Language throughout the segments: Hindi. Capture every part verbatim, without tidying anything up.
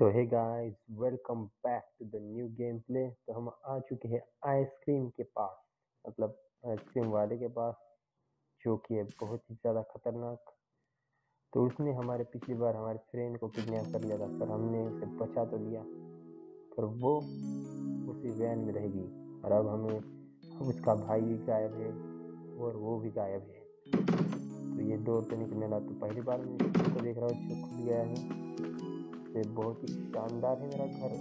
तो hey guys, welcome back to the new game play. तो हम आ चुके हैं आइसक्रीम के पास, मतलब आइसक्रीम वाले के पास, जो कि है बहुत ही ज़्यादा खतरनाक। तो उसने हमारे पिछली बार हमारे फ्रेंड को किडनैप कर लिया था, पर हमने उसे बचा तो लिया, पर वो उसी वैन में रहेगी। और अब हमें उसका भाई भी गायब है और वो भी गायब है। तो ये दौड़ तो निकलने लगा। तो पहली बार मैं इसको देख रहा हूँ जो खुल गया है। बहुत ही शानदार है मेरा घर।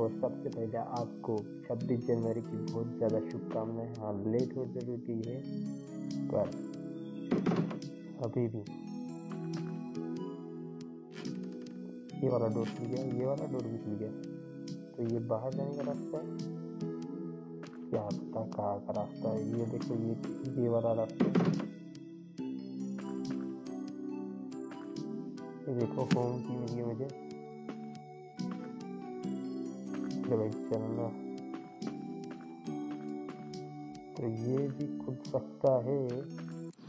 और सबसे पहले आपको छब्बीस जनवरी की बहुत ज़्यादा शुभकामनाएं। हाँ, लेट हो जरूर गई है, पर अभी भी ये वाला डोर खुल गया, ये वाला डोर भी खुल गया। तो ये बाहर जाने का रास्ता है, क्या पता कहाँ का रास्ता है। ये देखो, ये ये वाला रास्ता, देखो होम की मिली है मुझे। तो भाई चलना, तो ये भी खुल सकता है।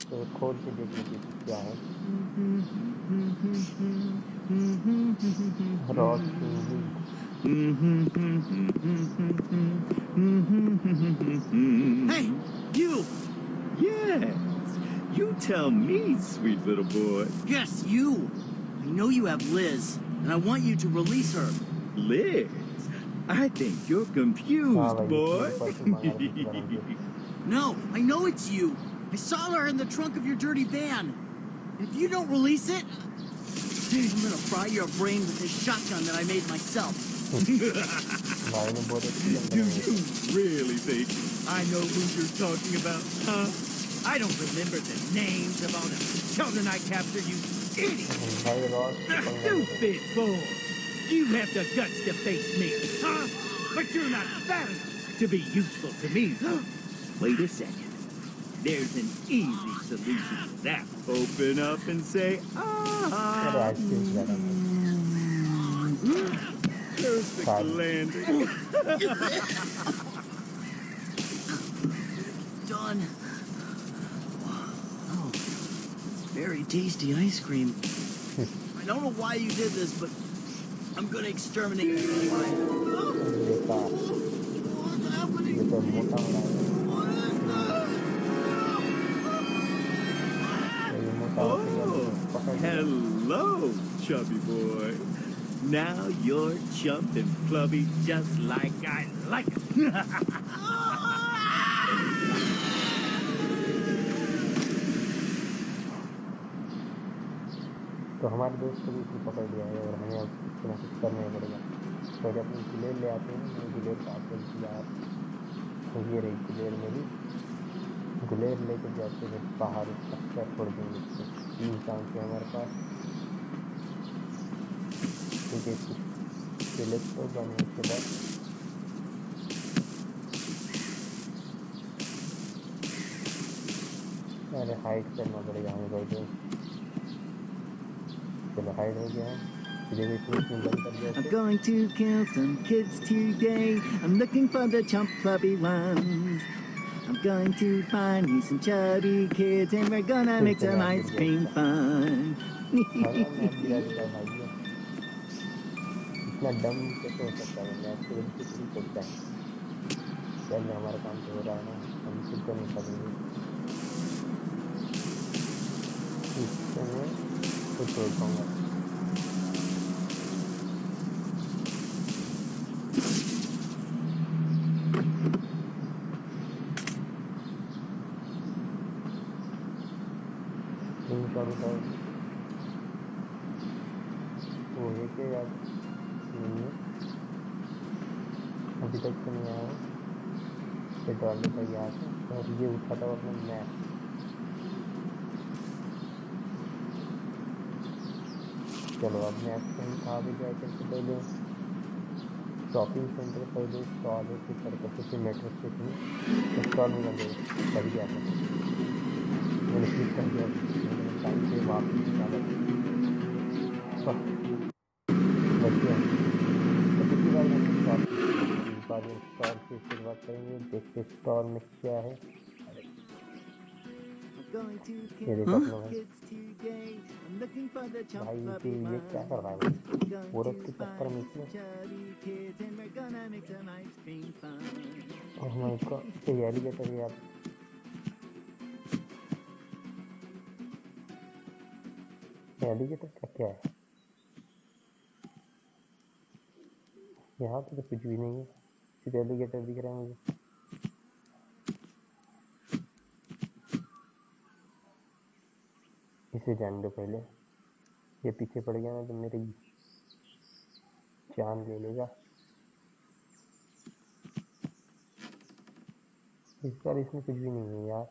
तो खोल के देखने के लिए क्या है, hey, you. Yeah. You tell me, sweet little boy. Yes, you. I know you have Liz, and I want you to release her. Liz? I think you're confused, boy. No, I know it's you. I saw her in the trunk of your dirty van. And if you don't release it, dude, I'm gonna fry your brain with this shotgun that I made myself. Do you really think I know who you're talking about, huh? I don't remember the names of all the children I captured, you idiot! Stupid fool! You have the guts to face me, huh? But you're not fat enough to be useful to me, huh? Wait a second. There's an easy solution to that. Open up and say, ah! Perfect landing. Done. Very tasty ice cream. I don't know why you did this, but I'm gonna exterminate you. What's happening? Oh, hello, chubby boy. Now you're chump and flubby just like I like it. तो हमारे दोस्त को भी इसको पकड़ लिया है और हमें अब कुछ ना कुछ करना ही पड़ेगा। तो जब अपनी गिलेर ले आते हैं, गिलेर का आप लोग ये रही गिलेर मेरी, गिलेर लेके जाते हैं बाहर, उसका छोड़ देंगे। तीन काम के हमारे पास, ठीक है, गिलेर को जाने के बाद अरे हाइड करना पड़ेगा हमें भाई। दोस्त I'm going to kill some kids today. I'm looking for the chump flubby ones. I'm going to find me some chubby kids and we're gonna make some ice cream fun. इतना dumb कैसे हो सकता है? मैं तो बिल्कुल नहीं करता। चल, हमारा काम तो हो रहा है ना, हम कुछ नहीं करेंगे। कुछ हो पाऊंगा। तीन चार बताओ। वो है क्या यार? नहीं है। अभी तक तो नहीं आया। ये डॉलर का याद है। और ये उठाता हूँ अपने मैप। चलो अब मैं आपको कहाँ भी जाए करके पहले शॉपिंग सेंटर, पहले स्टॉल है, फिर करके किसी मेट्रो स्टेशन स्टॉल में लगे कर गया था। मैंने क्लिक कर दिया, टाइम से वापस निकाला। बढ़िया, इसी बार में स्टॉल इस बार में स्टॉल से शुरुआत करेंगे। देखते स्टॉल में क्या है। ये देखो अपना भाई ये क्या कर रहा है औरत की टक्कर में इसमें। और मैं इसको तैयारी कर रही यार। तैयारी के तक क्या है यहाँ पे तो कुछ भी नहीं है। सिर्फ एलिगेटर दिख रहा है मुझे। इसे जान दो पहले, ये पीछे पड़ गया ना तो मेरी जान ले लेगा। इस बार इसमें कुछ भी नहीं है यार।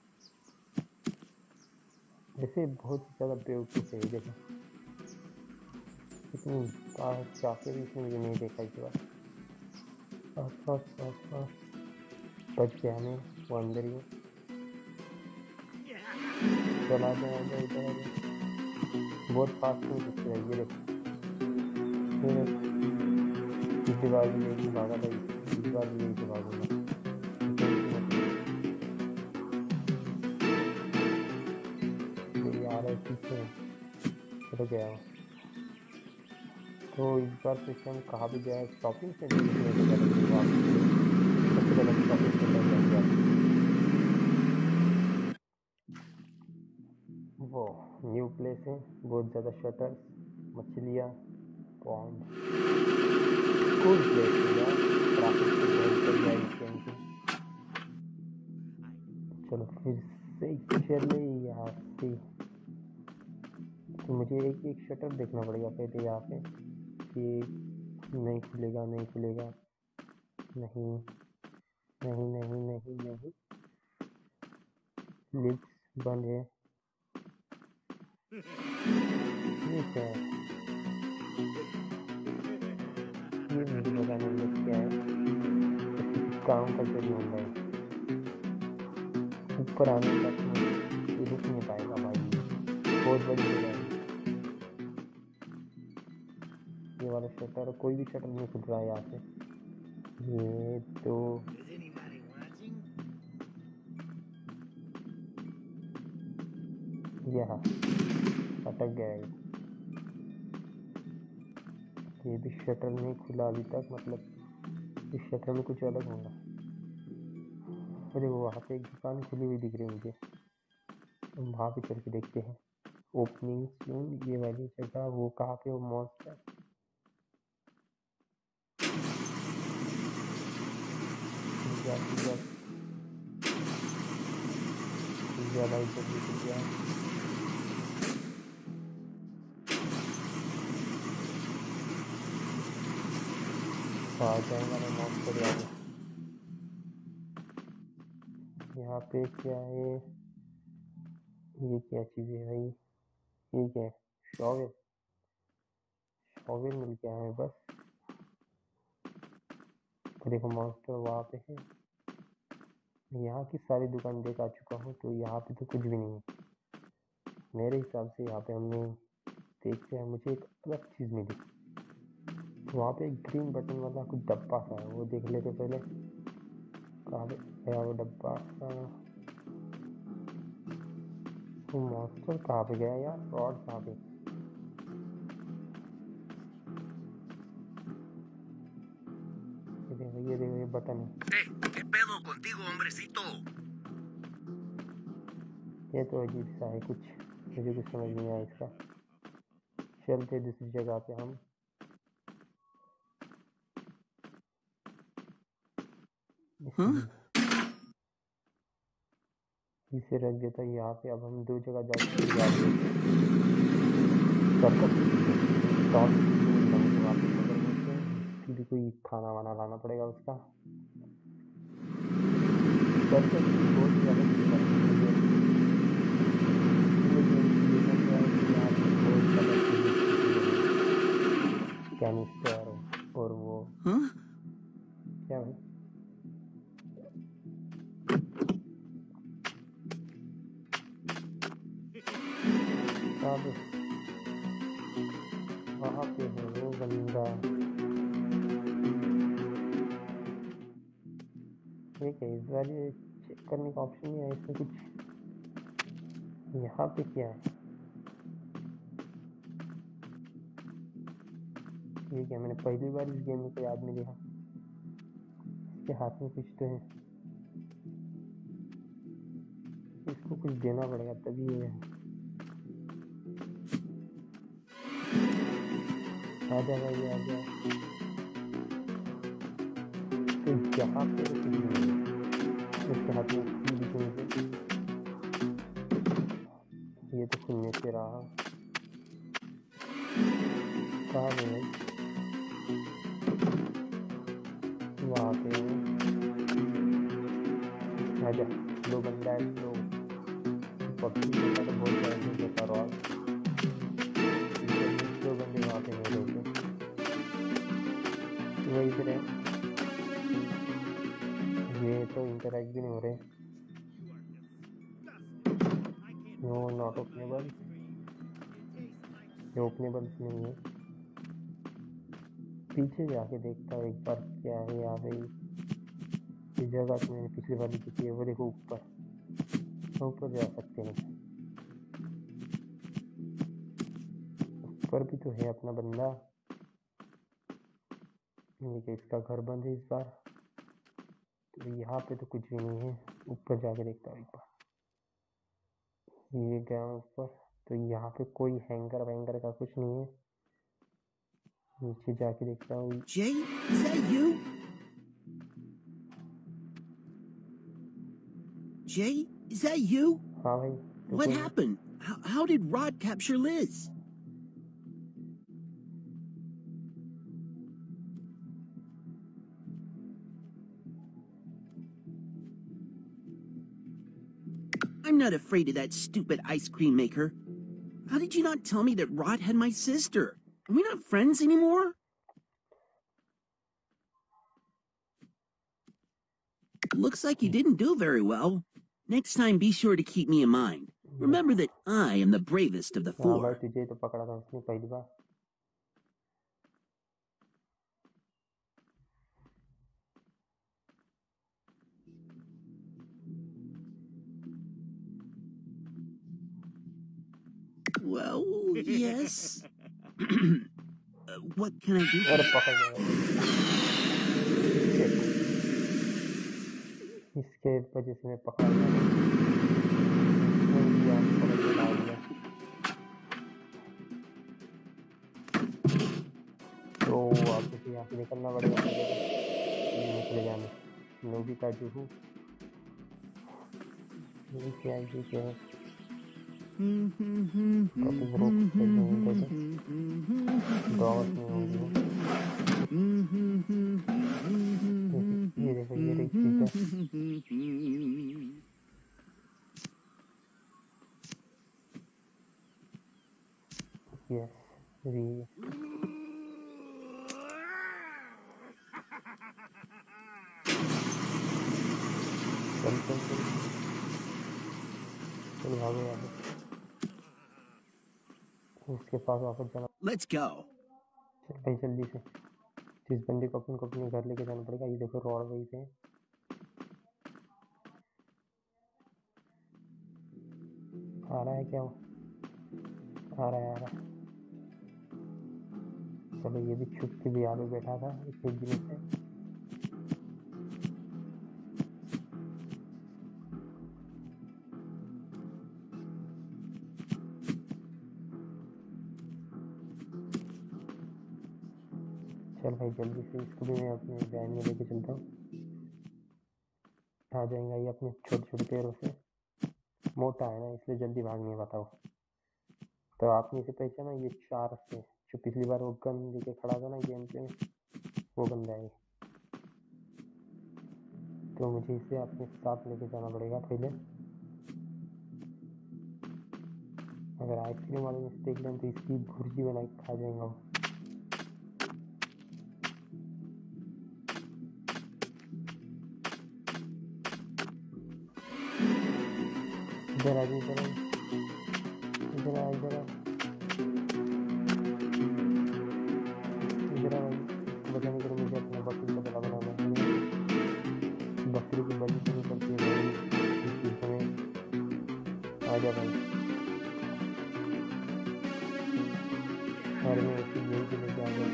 जैसे बहुत ज़्यादा बेवकूफ़ है। देखो इतनी चाहते भी इसमें मुझे नहीं देखा। इस बार बच गया हमें वो अंदर ही। चला जाए इधर बहुत फास्ट में दिख रहा है ये देखो। इसी बार भी लेके भागा था, इस बार भी लेके भागूंगा। आ रहा है पीछे चलो गया। तो इस बार पीछे हम कहाँ भी गया शॉपिंग सेंटर। वो न्यू प्लेस है, बहुत ज़्यादा शटर्स, मछलियाँ, पॉन्ड, कूल प्लेस है। चलो फिर से चले यहाँ से। तो मुझे एक एक शटर देखना पड़ेगा पहले यहाँ पे। नहीं खुलेगा, नहीं खुलेगा, नहीं नहीं नहीं नहीं नहीं लिफ्ट बंद है। ठीक है ये नहीं लगाने लग गया है। काम करते नहीं होगा है। ऊपर आने तक रुक नहीं पाएगा भाई, बहुत बड़ी जगह है। ये वाला शटर कोई भी शटर नहीं खुल रहा है यहाँ से। ये तो यहाँ अटक गया है। ये भी शटर नहीं खुला अभी तक, मतलब इस शटर में कुछ अलग होगा। अरे वो वहाँ पे एक दुकान खुली हुई दिख रही है मुझे, हम वहाँ पे चल के देखते हैं। ओपनिंग सून ये वाली जगह। वो कहाँ पे वो मॉन्स्टर यार यार यार भाई सब कुछ यार। साधारण वाला मॉक कर यार। यहाँ पे क्या है? ये क्या चीज़ है भाई? ये क्या है? शॉवेल, शॉवेल मिल गया हमें बस। देखो मॉन्स्टर वहाँ पे है। यहाँ की सारी दुकान देख आ चुका हूँ तो यहाँ पे तो कुछ भी नहीं है मेरे हिसाब से। यहाँ पे हमने देखते हैं, मुझे एक अलग चीज़ मिली। वहाँ पे एक ग्रीन बटन वाला कुछ डब्बा था, वो देख लेते पहले। कहाँ पे है वो डब्बा? वो मॉन्स्टर कहाँ पे गया यार? फ्रॉड कहाँ पे? ये देखो ये बटन है। ये तो अजीब सा है कुछ, मुझे कुछ समझ नहीं आया इसका। चलते दूसरी जगह पे हम। इसे रख देता यहाँ पे। अब हम दो जगह जाते भी कोई खाना वाना लाना पड़ेगा उसका। कैनिस्टर और वो क्या भाई? वहाँ पे है वो बंदा। ठीक है, इस बार ये चेक करने का ऑप्शन नहीं है इसमें कुछ। यहाँ पे क्या है? ये क्या, मैंने पहली बार इस गेम में कोई आदमी देखा इसके हाथ में कुछ तो है। इसको कुछ देना पड़ेगा तभी ये आ जाएगा। ये आ जाएगा इसके हाथ में। ये तो खुलने से रहा है वहाँ पे। आजा दो बंदा है, दो पक्षी का तो बहुत सारे बंदे का रॉल। दो बंदे वहाँ पे मिले थे, वही इधर है। ये तो इंटरैक्ट भी नहीं हो रहे। नो नॉट ओपनेबल, ये ओपनेबल नहीं है। पीछे जाके देखता है एक बार क्या है यहाँ पे। ये जगह तो मैंने पिछली बार देखी है। वो देखो ऊपर, ऊपर जा सकते हैं। ऊपर भी तो है अपना बंदा। ये इसका घर बंद है इस बार, तो यहाँ पे तो कुछ भी नहीं है। ऊपर जाके देखता हूँ एक बार। ये गया ऊपर, तो यहाँ पे कोई हैंगर वैंगर का कुछ नहीं है। नीचे जाके देखता हूँ। Jay, is that you? हाँ भाई। What happened? How, how did Rod capture Liz? I'm not afraid of that stupid ice cream maker. How did you not tell me that Rod had my sister? Are we not friends anymore? Looks like you didn't do very well. Next time, be sure to keep me in mind. Remember that I am the bravest of the four. Well, yes. uh, what can I do? इसके वजह से मैं पकड़ा गया। तो आपको यहाँ से निकलना पड़ेगा। निकले जाने नोबी का जूहू क्या क्या है। Yes, we. उसके पास वापस जाना। Let's go. भाई जल्दी से इस बंदे को अपन को अपने घर लेके जाना पड़ेगा। ये देखो रॉड वहीं पे। आ रहा है क्या वो? आ रहा है आ रहा है। चलो ये भी छुप के भी यहाँ पे बैठा था इस दिन से। चल भाई जल्दी से इसको भी मैं अपने वैन में लेके चलता हूँ। आ जाएगा ये अपने छोटे छोटे पैरों से। मोटा है ना इसलिए जल्दी भाग नहीं पाता वो। तो आपने इसे पहचाना, ये चार से जो पिछली बार वो गन लेके खड़ा था ना गेम पे, वो बंदा है। तो मुझे इसे अपने साथ लेके जाना पड़ेगा पहले। अगर आइसक्रीम वाले मिस्टेक लें तो इसकी भुर्जी बना के खा जाएगा वो। इधर आगे इधर इधर इधर इधर बताने के लिए मुझे अपना बकरी का गला बनाना है। बकरी की बलि शुरू करती है इसमें। आ जा भाई। और मैं इसी गेम के लिए आ गया।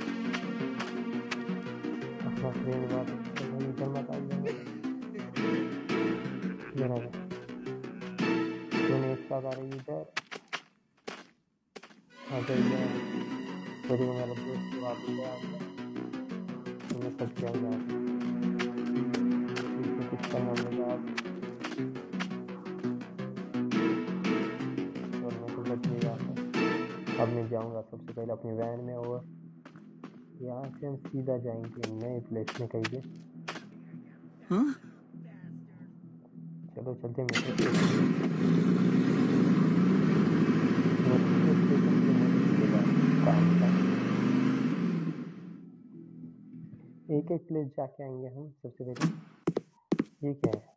फ्रेंड बात एक साथ आ रही इधर मेरा दोस्त बात सब क्या अब मैं जाऊंगा सबसे पहले अपनी वैन में और यहाँ से हम सीधा जाएंगे नए प्लेस में कहीं पे। हाँ? चलो चलते हैं एक एक प्लेस जाके आएंगे हम सबसे पहले। ये क्या है?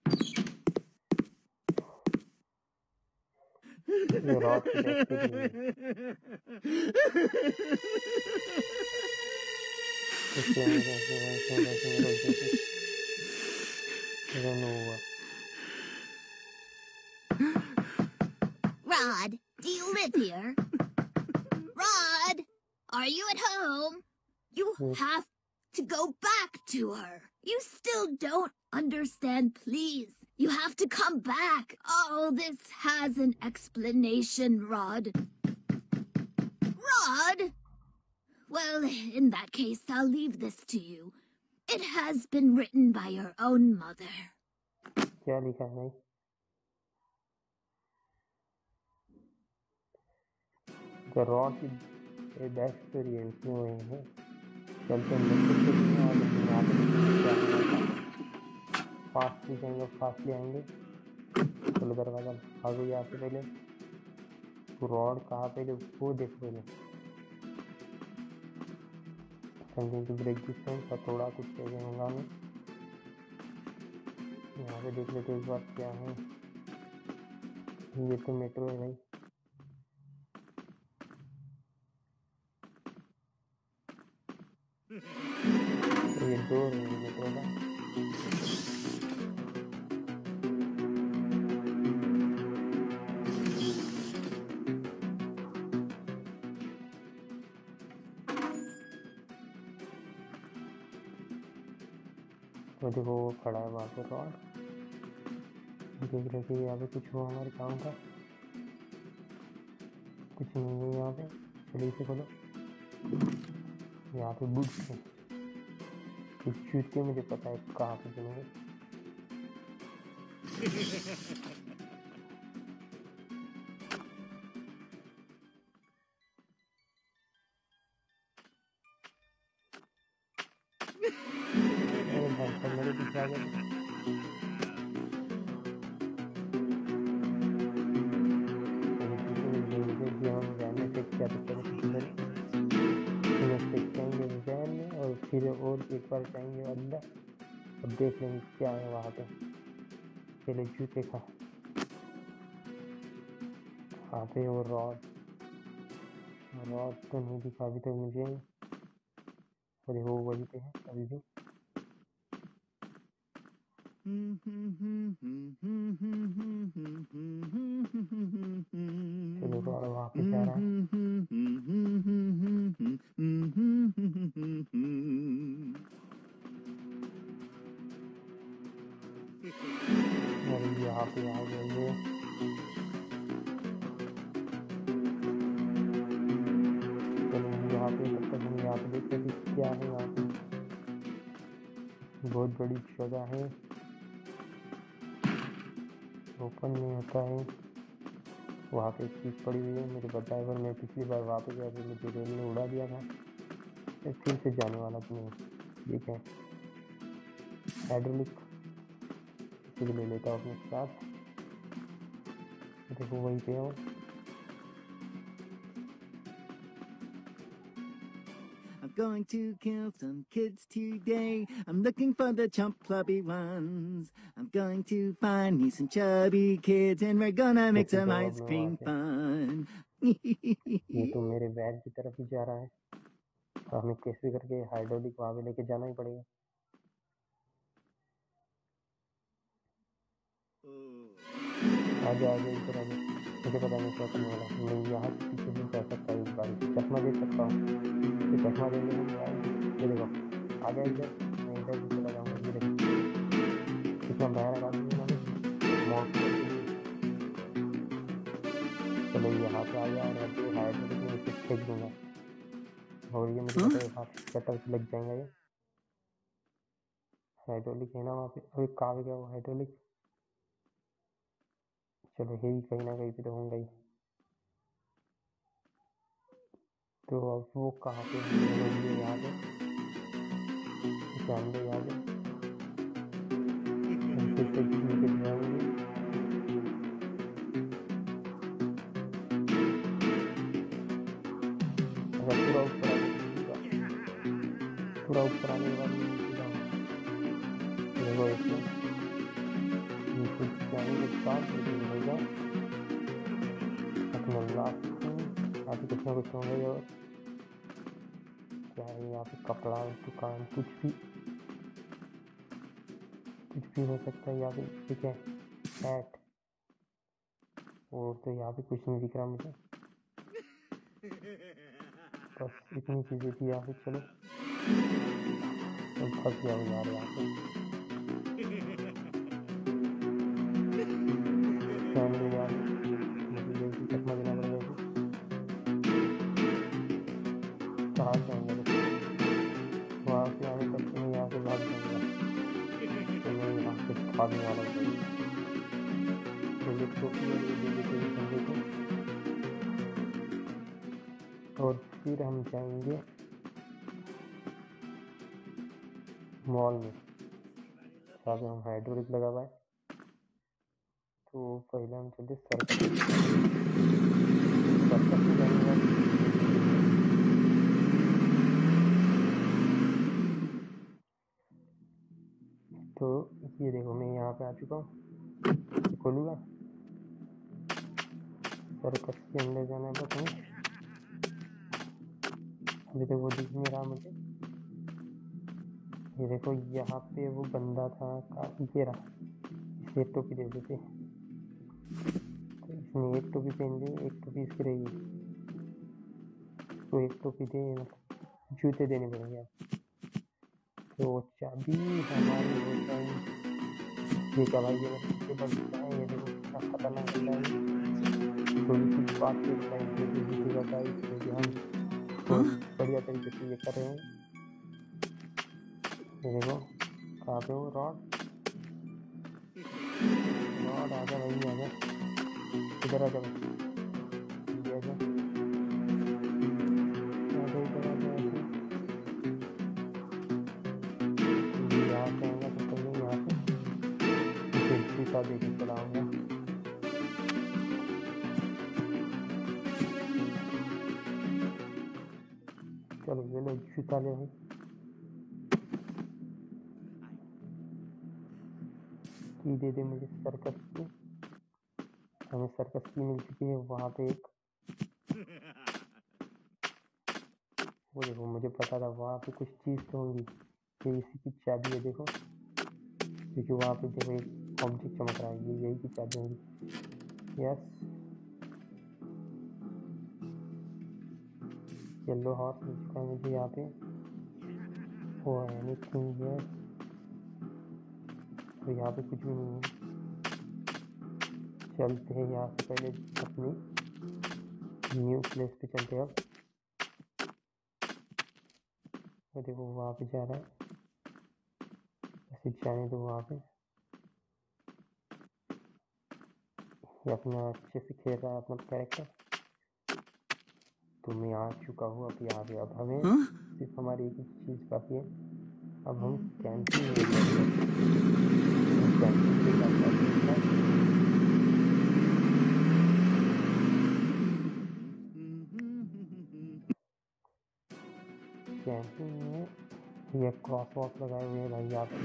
रात Rod, do you live here? Rod, are you at home? You have to go back to her. You still don't understand, please. You have to come back. Oh, this has an explanation, Rod. Rod? Well, in that case, I'll leave this to you. It has been written by your own mother. क्या लिखा है? The rocky experience हुए हैं। चलते हैं और यहाँ पे फास्ट भी जाएंगे, फास्ट ले आएंगे। चलो दरवाजा भागो यहाँ से पहले। रॉड कहाँ पे ले? वो देखो पहले। संजय की ब्रेक डिस्टेंस का थोड़ा कुछ चेंज होगा हमें। यहाँ पे देख लेते इस बात क्या है। ये तो मेट्रो है भाई। ये दो है मेट्रो का। मुझे वो खड़ा है वहाँ पे और देख रहे थे यहाँ पे कुछ हुआ हमारे काम का। कुछ नहीं है यहाँ पे। चलिए इसे खोलो। यहाँ पे बुक्स है। कुछ छूट के मुझे पता है कहाँ पे चलेंगे। एक बार जाएंगे अंदर और देख लेंगे क्या है वहाँ पे। पहले जूते का वहाँ पे वो रॉड रॉड तो नहीं दिखा अभी तो मुझे। अरे वो वही पे है अभी भी। चलो रॉड वहाँ पे जा रहा है। अरे यहाँ पे आ गए ये। चलो यहाँ पे मतलब हम यहाँ पे देखते हैं क्या है यहाँ पे। बहुत बड़ी जगह है। ओपन नहीं होता है। वहाँ पे एक चीज पड़ी हुई है मुझे पता है पर मैं पिछली बार वहाँ पे गया था मुझे रेल में उड़ा दिया था। फिर से जाने वाला तुम्हें ठीक है। हाइड्रोलिक फिर ले लेता हूँ अपने साथ। देखो वहीं पे हूँ। I'm going to kill some kids today. I'm looking for the chump flubby ones. I'm going to find me some chubby kids and we're gonna make some ice cream fun. ये तो मेरे बैग की तरफ ही जा रहा है। हमें कैसे करके हाइड्रोलिक वहाँ पे लेके जाना ही पड़ेगा। आगे आगे इधर आगे मुझे पता नहीं क्या करने वाला। मैं यहाँ से पीछे नहीं जा सकता। इस बार चश्मा दे सकता हूँ। चश्मा देने के बाद ये देखो आ गया इधर। मैं इधर चलो यहाँ पे आ गया और तो हाइट में इसको फेंक दूंगा और ये मेरे को हाथ कटर से लग जाएगा। ये हाइड्रोलिक है ना वहाँ पे। अरे कहाँ गया वो हाइड्रोलिक। चलो हेवी कहीं ना कहीं पे तो होंगे ही। तो अब वो कहाँ पे यहाँ पे जानते यहाँ पे तो पूरा ऊपर आने वाला कुछ ना कुछ होंगे और क्या है यहाँ पे कपड़ा दुकान कुछ भी कुछ भी हो सकता है यहाँ पे। ठीक है एट और तो यहाँ पे कुछ नहीं दिख रहा मुझे, बस इतनी चीज़ें थी यहाँ पे। चलो अब फंस गया हूँ यार यहाँ पे। फैमिली यार मुझे चकमा देना पड़ेगा कहाँ जाऊँगा वहाँ से आने तक मैं यहाँ से भाग जाऊँगा। आगे वाला और फिर हम जाएंगे मॉल में जहाँ पे हम हाइड्रोलिक लगा हुआ है। तो पहले हम चलते सर्कल। तो ये देखो मैं यहाँ पे आ चुका हूँ, खोलूँगा सर्कस के अंदर जाना है बस हमें। अभी तो वो दिख नहीं रहा मुझे। ये देखो यहाँ पे वो बंदा था काफ़ी तेरा एक टोपी दे देते। तो इसने एक टोपी पहन दी, एक टोपी इसकी रहेगी। तो एक टोपी दे जूते देने पड़ेंगे आप। तो चाबी हमारी होता है ये क्या भाई ये बच्चे बनता है। ये देखो कितना खतरनाक होता है। थोड़ी सी बात करता है जो भी होता है इसलिए हम बढ़िया तरीके से ये कर रहे हैं। ये देखो कहाँ पे हो रॉड रॉड आजा भाई आजा इधर आजा भाई ये आजा आजा इधर आजा ऐसे देखे चलाऊंगा। चलो ये लो जूता ले भाई। की दे दे मुझे सर्कस की। हमें सर्कस की मिल चुकी है। वहाँ पे एक वो देखो मुझे पता था वहाँ पे कुछ चीज़ तो होंगी। ये इसी की चाबी है देखो, क्योंकि वहाँ पे देखो एक ऑब्जेक्ट चमक रहा है। ये यही की चाबी होगी। यस येलो हॉर्स मिल चुका है मुझे यहाँ पे। वो एनीथिंग है तो यहाँ पे कुछ भी नहीं है। चलते हैं यहाँ से पहले अपनी न्यू प्लेस पे चलते हैं। अब वो देखो वहाँ पे जा रहा है, ऐसे जाने दो वहाँ पे। ये अपना अच्छे से खेल रहा है अपना कैरेक्टर। तो मैं आ चुका हूँ अब यहाँ पे। अब हमें सिर्फ हमारी एक चीज़ बाकी है, अब हम कैंसिल नहीं करेंगे। कैंसिल में ये क्रॉस वॉक लगाए हुए हैं भाई यहाँ पे।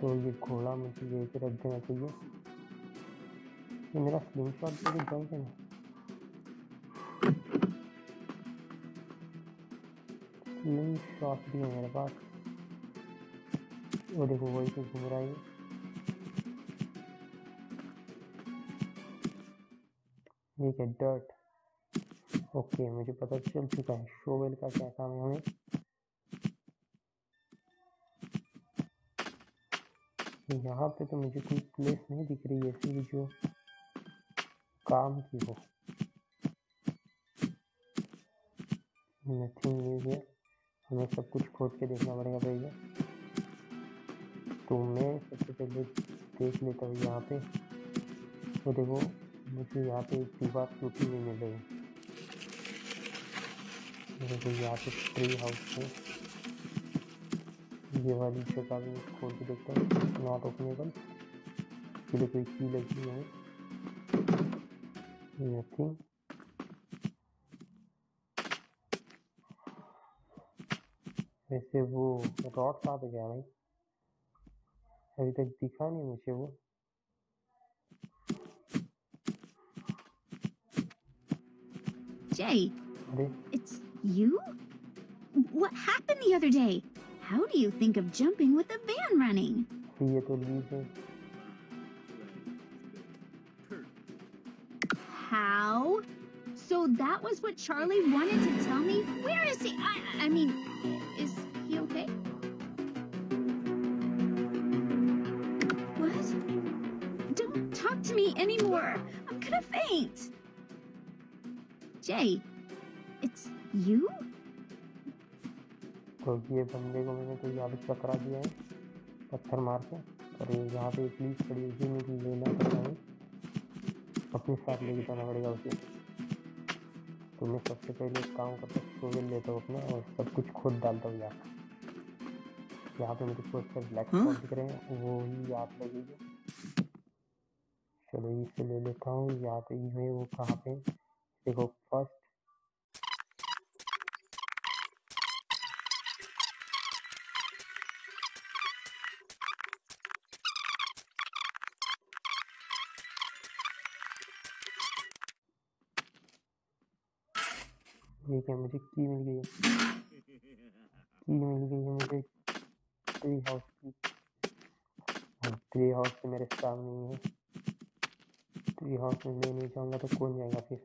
तो ये घोड़ा मुझे यहीं पर रख देना चाहिए। ये मेरा स्लिंग शॉट तो दिख जाएगा ना। स्लिंग शॉट भी है मेरे पास। वो देखो वही तो घूम रहा है। ये क्या डर्ट ओके, मुझे पता चल चुका है शोवेल का क्या काम है हमें। यहाँ पे तो मुझे कोई प्लेस नहीं दिख रही है ऐसी जो काम की हो। नथिंग न्यू है, हमें सब कुछ खोज के देखना पड़ेगा भैया। तो मैं सबसे पहले देख लेता हूँ यहाँ पे। तो देखो मुझे यहाँ पे एक दीवार टूटी हुई मिल रही है। देखो यहाँ पे ट्री हाउस है, ये वाली जगह भी खोल के देखता हूँ। नॉट ओपनेबल, इसलिए कोई की लगी है नथिंग। वैसे वो रॉड कहाँ पे गया भाई, अभी तक दिखा नहीं मुझे वो। Jay, it's you? What happened the other day? How do you think of jumping with a van running? ये तो लीड है। How? So that was what Charlie wanted to tell me? Where is he? I, I mean, is he okay? What? Don't talk to me anymore. I'm gonna faint. Jay, it's you? तो ये बंदे को मैंने कोई याद टकरा दिया है पत्थर मार के। और यहाँ पे एक लीड पड़ी हुई मुझे लेना पड़ेगा, अपने साथ लेके जाना पड़ेगा उसे। तो मैं सबसे पहले एक काम करता हूँ, शोवेल लेता हूँ अपना और सब कुछ खुद डालता हूँ यार। यहाँ पे मुझे कुछ ब्लैक स्पॉट दिख रहे हैं, वो ही याद लगेगी। चलो इसे ले लेता हूँ। यहाँ पे ही है वो, कहाँ पे देखो फर्स्ट। ठीक है, मुझे की मिल गई है, की मिल गई है मुझे ट्री हाउस की। और ट्री हाउस से मेरे काम नहीं है, ट्री हाउस में मैं नहीं जाऊँगा तो कौन जाएगा फिर।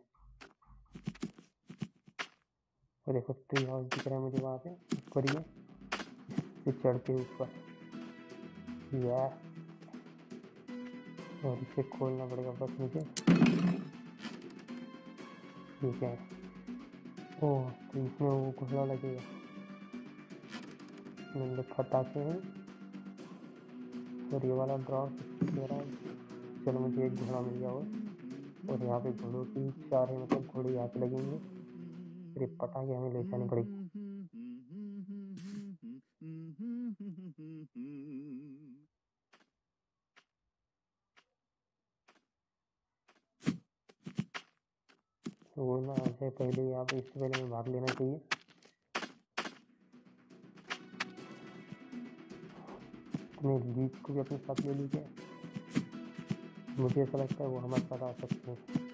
और देखो ट्री हाउस दिख रहा है मुझे वहाँ पे ऊपर ही है, इससे चढ़ के ऊपर यार। और इसे खोलना पड़ेगा बस मुझे। ठीक है, ओ तो इसमें वो घुसना लगेगा, मैंने फटाखे हैं। और ये वाला ड्रॉप दे रहा है। चलो मुझे एक घोड़ा मिल गया हो। और यहाँ पे घोड़ों की चार है, मतलब घोड़े यहाँ पे लगेंगे। अरे पटाखे हमें ले जानी पड़ेगी। वो ना आ जाए पहले, यहाँ पे इससे पहले में भाग लेना चाहिए। मैं लीड को भी अपने साथ ले लीजिए, मुझे ऐसा लगता है वो हमारे साथ आ सकते हैं।